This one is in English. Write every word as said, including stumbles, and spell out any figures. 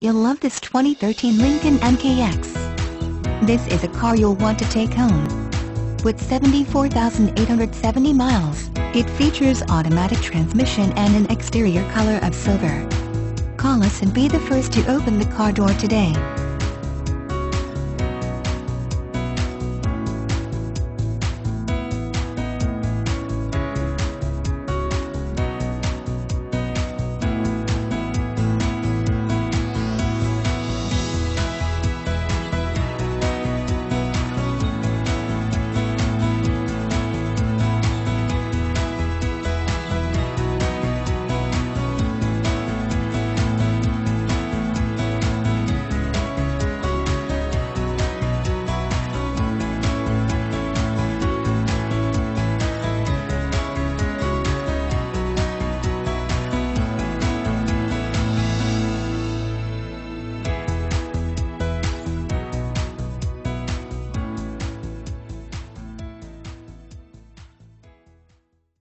You'll love this twenty thirteen Lincoln M K X. This is a car you'll want to take home. With seventy-four thousand eight hundred seventy miles, it features automatic transmission and an exterior color of silver. Call us and be the first to open the car door today.